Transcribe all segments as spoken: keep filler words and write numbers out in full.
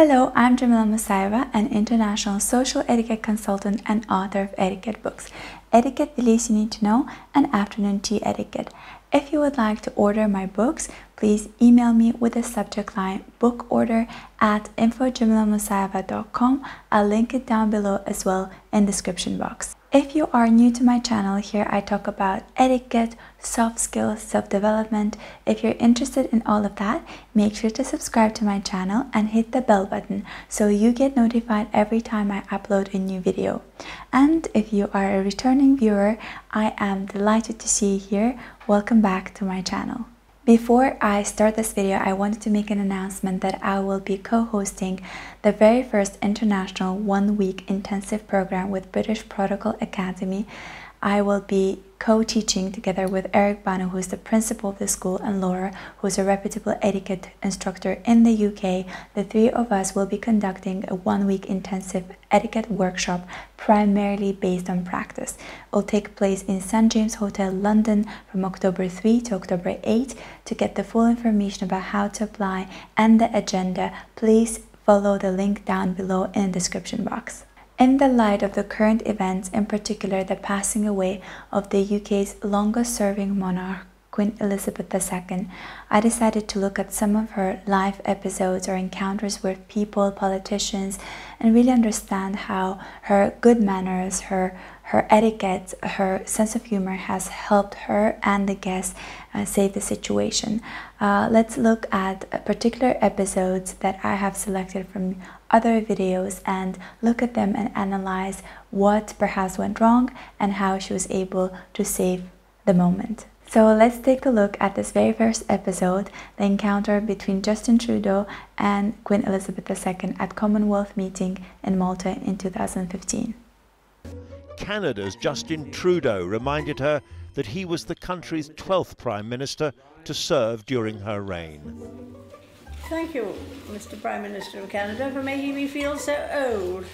Hello, I'm Jamila Musayeva, an international social etiquette consultant and author of etiquette books, Etiquette, the Least You Need to Know, and Afternoon Tea Etiquette. If you would like to order my books, please email me with the subject line book order at info at jamila musayeva dot com. I'll link it down below as well in the description box. If you are new to my channel, here I talk about etiquette, soft skills, self-development. If you're interested in all of that, make sure to subscribe to my channel and hit the bell button so you get notified every time I upload a new video. And if you are a returning viewer, I am delighted to see you here. Welcome back to my channel. Before I start this video, I wanted to make an announcement that I will be co-hosting the very first international one-week intensive program with British Protocol Academy. I will be co-teaching together with Eric Bano, who is the principal of the school, and Laura, who is a reputable etiquette instructor in the U K. The three of us will be conducting a one-week intensive etiquette workshop primarily based on practice. It will take place in Saint James Hotel, London, from October third to October eighth. To get the full information about how to apply and the agenda, please follow the link down below in the description box. In the light of the current events, in particular the passing away of the U K's longest-serving monarch, Queen Elizabeth the second, I decided to look at some of her life episodes or encounters with people, politicians, and really understand how her good manners, her her etiquette, her sense of humor has helped her and the guests uh, save the situation. Uh, let's look at particular episodes that I have selected from other videos and look at them and analyze what perhaps went wrong and how she was able to save the moment. So let's take a look at this very first episode, the encounter between Justin Trudeau and Queen Elizabeth the second at Commonwealth meeting in Malta in two thousand fifteen. Canada's Justin Trudeau reminded her that he was the country's twelfth Prime Minister to serve during her reign. Thank you, Mister Prime Minister of Canada, for making me feel so old.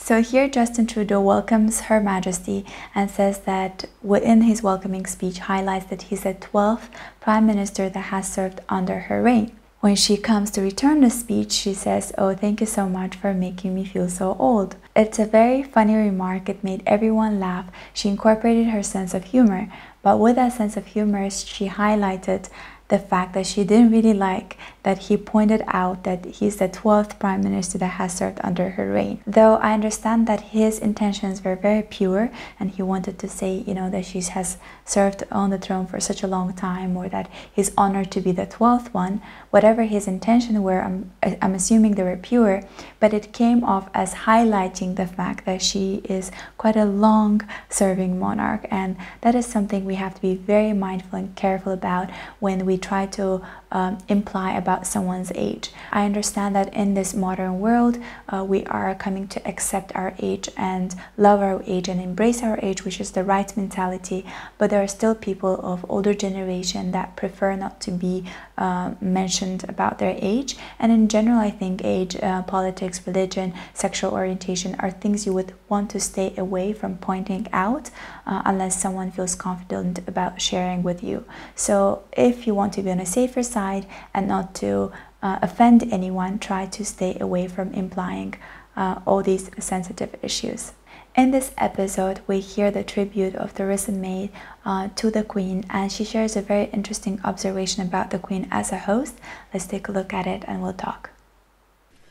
So here Justin Trudeau welcomes Her Majesty and says that within his welcoming speech highlights that he's the twelfth Prime Minister that has served under her reign. When she comes to return the speech, she says, "Oh, thank you so much for making me feel so old." It's a very funny remark. It made everyone laugh. She incorporated her sense of humor, but with that sense of humor, she highlighted the fact that she didn't really like that he pointed out that he's the twelfth Prime Minister that has served under her reign. Though I understand that his intentions were very pure and he wanted to say, you know, that she has served on the throne for such a long time or that he's honored to be the twelfth one. Whatever his intentions were, I'm, I'm assuming they were pure, but it came off as highlighting the fact that she is quite a long-serving monarch, and that is something we have to be very mindful and careful about when we try to um, imply about someone's age. I understand that in this modern world, uh, we are coming to accept our age and love our age and embrace our age, which is the right mentality, but there are still people of older generation that prefer not to be uh, mentioned about their age. And in general, I think age, uh, politics, religion, sexual orientation are things you would want to stay away from pointing out uh, unless someone feels confident about sharing with you. So if you want to be on a safer side and not to uh, offend anyone, try to stay away from implying uh, all these sensitive issues. In this episode, we hear the tribute of Theresa May uh, to the Queen, and she shares a very interesting observation about the Queen as a host. Let's take a look at it and we'll talk.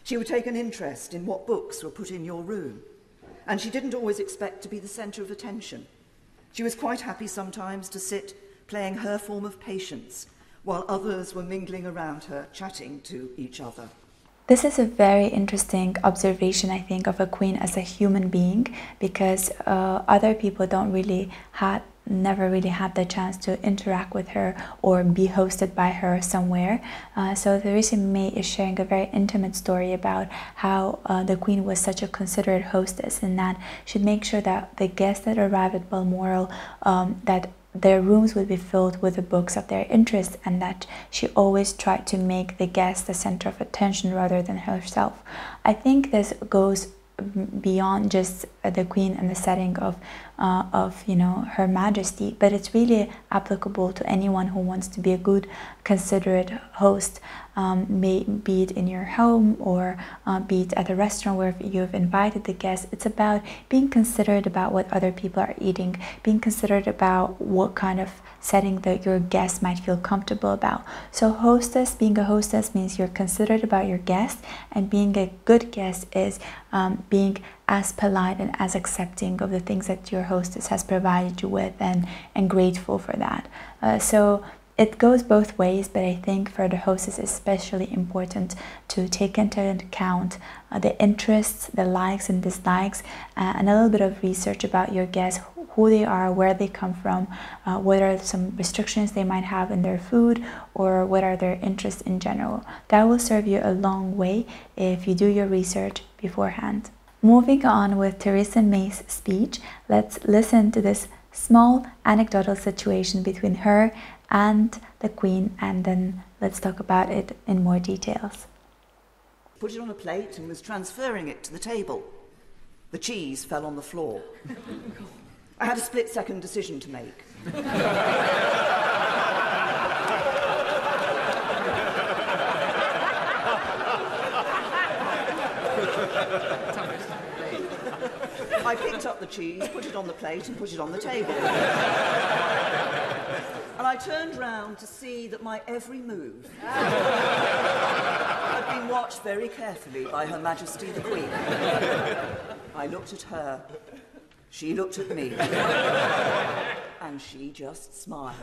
She would take an interest in what books were put in your room, and she didn't always expect to be the centre of attention. She was quite happy sometimes to sit playing her form of patience, while others were mingling around her, chatting to each other. This is a very interesting observation, I think, of a queen as a human being, because uh, other people don't really have, never really had the chance to interact with her or be hosted by her somewhere. Uh, so Theresa May is sharing a very intimate story about how uh, the Queen was such a considerate hostess, and that she'd make sure that the guests that arrived at Balmoral, um, that their rooms would be filled with the books of their interest, and that she always tried to make the guest the center of attention rather than herself. I think this goes beyond just the Queen and the setting of uh, of, you know, Her Majesty, but it's really applicable to anyone who wants to be a good, considerate host, um, may, be it in your home or uh, be it at a restaurant where you've invited the guests. It's about being considerate about what other people are eating, being considerate about what kind of setting that your guests might feel comfortable about. So hostess, being a hostess means you're considerate about your guests, and being a good guest is um, being as polite and as accepting of the things that your hostess has provided you with, and, and grateful for that. Uh, so it goes both ways, but I think for the hostess it's especially important to take into account uh, the interests, the likes and dislikes, uh, and a little bit of research about your guests, who they are, where they come from, uh, what are some restrictions they might have in their food, or what are their interests in general. That will serve you a long way if you do your research beforehand. Moving on with Theresa May's speech, let's listen to this small anecdotal situation between her and the Queen, and then let's talk about it in more details. Put it on a plate and was transferring it to the table. The cheese fell on the floor. I had a split-second decision to make. I picked up the cheese, put it on the plate and put it on the table. And I turned round to see that my every move had been watched very carefully by Her Majesty the Queen. I looked at her, she looked at me, and she just smiled.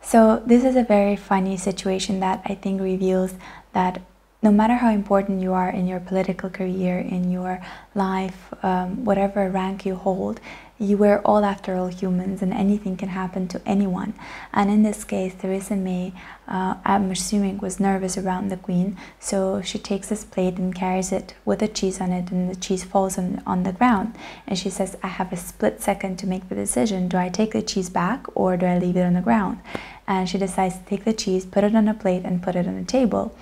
So this is a very funny situation that I think reveals that no matter how important you are in your political career, in your life, um, whatever rank you hold, you were all, after all, humans, and anything can happen to anyone. And in this case, Theresa May, uh, I'm assuming, was nervous around the Queen, so she takes this plate and carries it with the cheese on it, and the cheese falls on, on the ground. And she says, I have a split second to make the decision. Do I take the cheese back or do I leave it on the ground? And she decides to take the cheese, put it on a plate and put it on a table.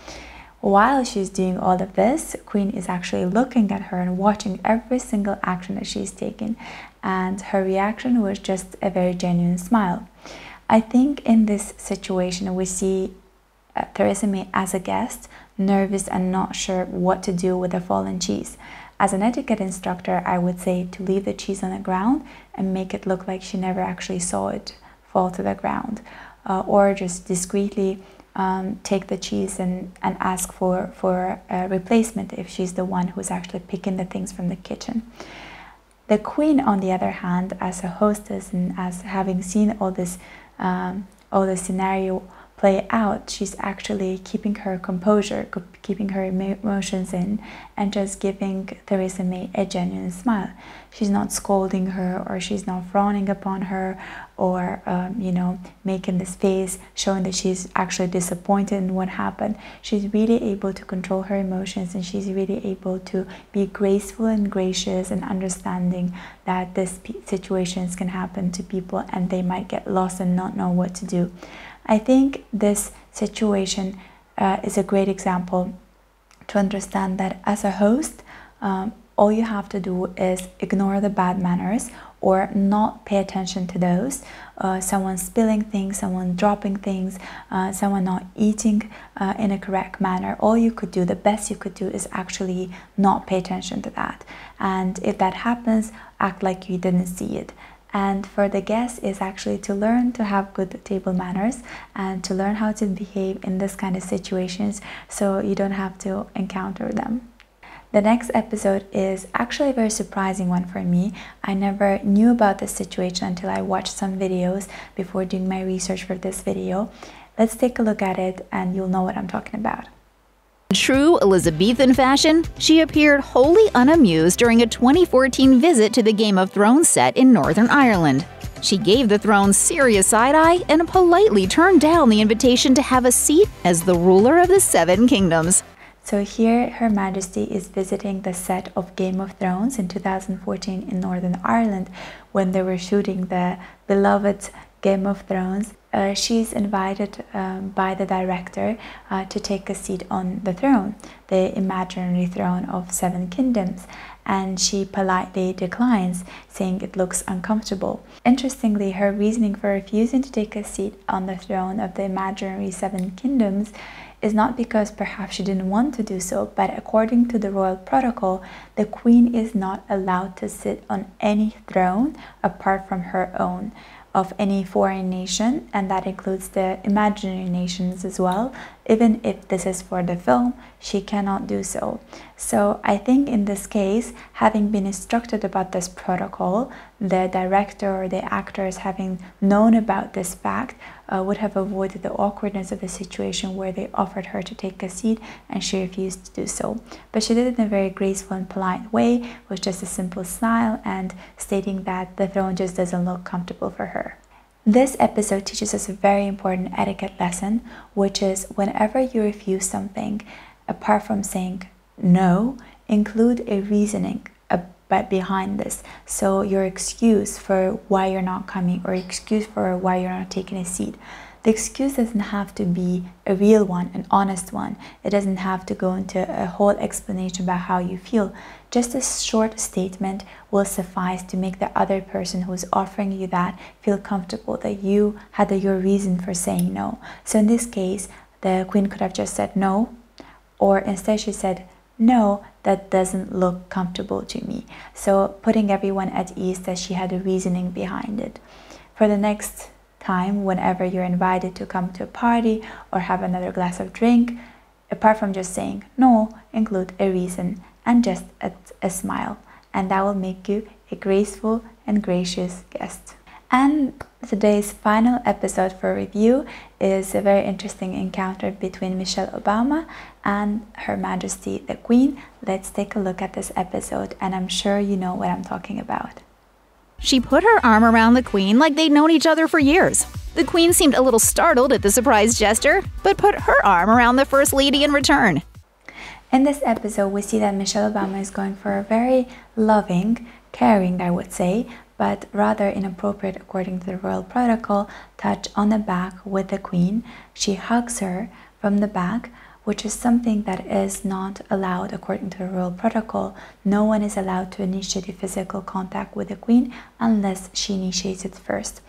While she's doing all of this, Queen is actually looking at her and watching every single action that she's taken, and her reaction was just a very genuine smile. I think in this situation we see uh, Theresa May as a guest, nervous and not sure what to do with the fallen cheese. As an etiquette instructor, I would say to leave the cheese on the ground and make it look like she never actually saw it fall to the ground, uh, or just discreetly Um, take the cheese and, and ask for, for a replacement if she's the one who's actually picking the things from the kitchen. The Queen, on the other hand, as a hostess and as having seen all this, um, all this scenario play out, she's actually keeping her composure, keeping her emotions in, and just giving Theresa May a genuine smile. She's not scolding her, or she's not frowning upon her, or um, you know, making this face, showing that she's actually disappointed in what happened. She's really able to control her emotions, and she's really able to be graceful and gracious and understanding that these situations can happen to people and they might get lost and not know what to do. I think this situation uh, is a great example to understand that as a host, um, all you have to do is ignore the bad manners or not pay attention to those. Uh, someone spilling things, someone dropping things, uh, someone not eating uh, in a correct manner. All you could do, the best you could do, is actually not pay attention to that. And if that happens, act like you didn't see it. And for the guests is actually to learn to have good table manners and to learn how to behave in this kind of situations so you don't have to encounter them. The next episode is actually a very surprising one for me. I never knew about this situation until I watched some videos before doing my research for this video. Let's take a look at it and you'll know what I'm talking about. In true Elizabethan fashion, she appeared wholly unamused during a twenty fourteen visit to the Game of Thrones set in Northern Ireland. She gave the throne serious side-eye and politely turned down the invitation to have a seat as the ruler of the Seven Kingdoms. So here Her Majesty is visiting the set of Game of Thrones in two thousand fourteen in Northern Ireland when they were shooting the beloved Game of Thrones. Uh, she's invited um, by the director uh, to take a seat on the throne, the imaginary throne of Seven Kingdoms. and she politely declines, saying it looks uncomfortable. Interestingly, her reasoning for refusing to take a seat on the throne of the imaginary Seven Kingdoms is not because perhaps she didn't want to do so, but according to the royal protocol, the queen is not allowed to sit on any throne apart from her own of any foreign nation, and that includes the imaginary nations as well. Even if this is for the film, she cannot do so. So I think in this case, having been instructed about this protocol, the director or the actors having known about this fact uh, would have avoided the awkwardness of the situation where they offered her to take a seat and she refused to do so. But she did it in a very graceful and polite way, with just a simple smile and stating that the throne just doesn't look comfortable for her. This episode teaches us a very important etiquette lesson, which is whenever you refuse something, apart from saying no, include a reasoning but behind this. So your excuse for why you're not coming, or excuse for why you're not taking a seat. The excuse doesn't have to be a real one, an honest one. It doesn't have to go into a whole explanation about how you feel. Just a short statement will suffice to make the other person who's offering you that feel comfortable that you had your reason for saying no. So in this case, the queen could have just said no, or instead she said, "No, that doesn't look comfortable to me." So putting everyone at ease that she had a reasoning behind it. For the next time, whenever you're invited to come to a party or have another glass of drink, apart from just saying no, include a reason and just a, a smile, and that will make you a graceful and gracious guest. And today's final episode for review is a very interesting encounter between Michelle Obama and Her Majesty the Queen. Let's take a look at this episode, and I'm sure you know what I'm talking about. She put her arm around the Queen like they'd known each other for years. The Queen seemed a little startled at the surprise gesture, but put her arm around the First Lady in return. In this episode, we see that Michelle Obama is going for a very loving, caring, I would say, but rather inappropriate according to the royal protocol, touch on the back with the Queen. She hugs her from the back, which is something that is not allowed according to the royal protocol. No one is allowed to initiate physical contact with the Queen unless she initiates it first.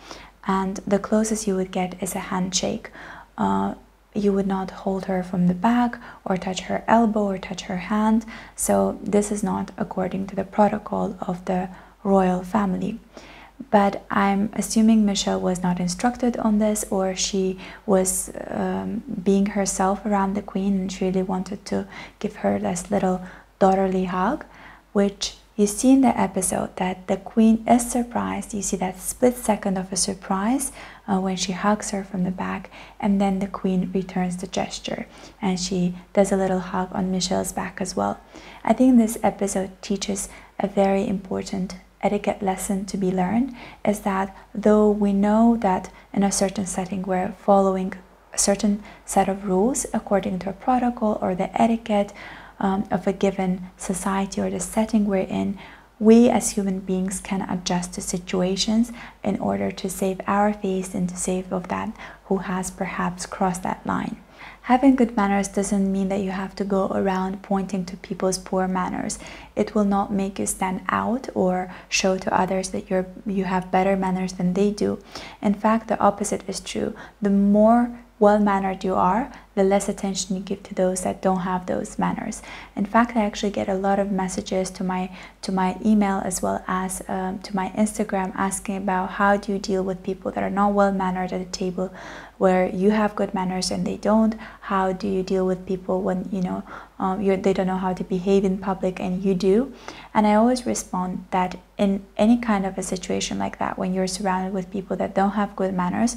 And the closest you would get is a handshake. Uh, you would not hold her from the back or touch her elbow or touch her hand. So this is not according to the protocol of the royal family. But I'm assuming Michelle was not instructed on this, or she was um, being herself around the Queen and she really wanted to give her this little daughterly hug, which you see in the episode that the Queen is surprised. You see that split second of a surprise uh, when she hugs her from the back, and then the Queen returns the gesture and she does a little hug on Michelle's back as well. I think this episode teaches a very important etiquette lesson to be learned, is that though we know that in a certain setting we're following a certain set of rules according to a protocol or the etiquette um, of a given society or the setting we're in, we as human beings can adjust to situations in order to save our face and to save of that who has perhaps crossed that line. Having good manners doesn't mean that you have to go around pointing to people's poor manners. It will not make you stand out or show to others that you're, you have better manners than they do. In fact, the opposite is true. The more well-mannered you are, the less attention you give to those that don't have those manners. In fact, I actually get a lot of messages to my to my email as well as um, to my Instagram asking about how do you deal with people that are not well-mannered at a table where you have good manners and they don't. How do you deal with people when you know um, you're, they don't know how to behave in public and you do? And I always respond that in any kind of a situation like that, when you're surrounded with people that don't have good manners,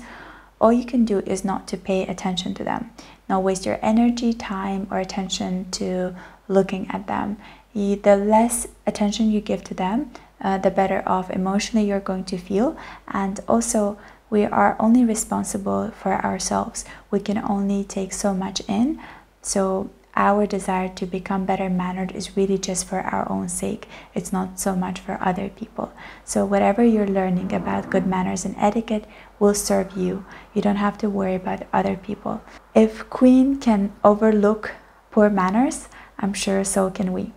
all you can do is not to pay attention to them. Not waste your energy, time, or attention to looking at them. The less attention you give to them, uh, the better off emotionally you're going to feel. And also, we are only responsible for ourselves. We can only take so much in. So our desire to become better mannered is really just for our own sake. It's not so much for other people. So whatever you're learning about good manners and etiquette will serve you. You don't have to worry about other people. If Queen can overlook poor manners, I'm sure so can we.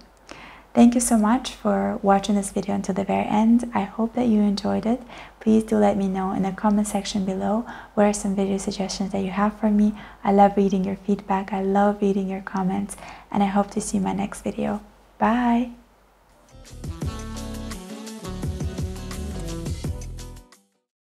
Thank you so much for watching this video until the very end. I hope that you enjoyed it. Please do let me know in the comment section below what are some video suggestions that you have for me. I love reading your feedback. I love reading your comments, and I hope to see you in my next video. Bye!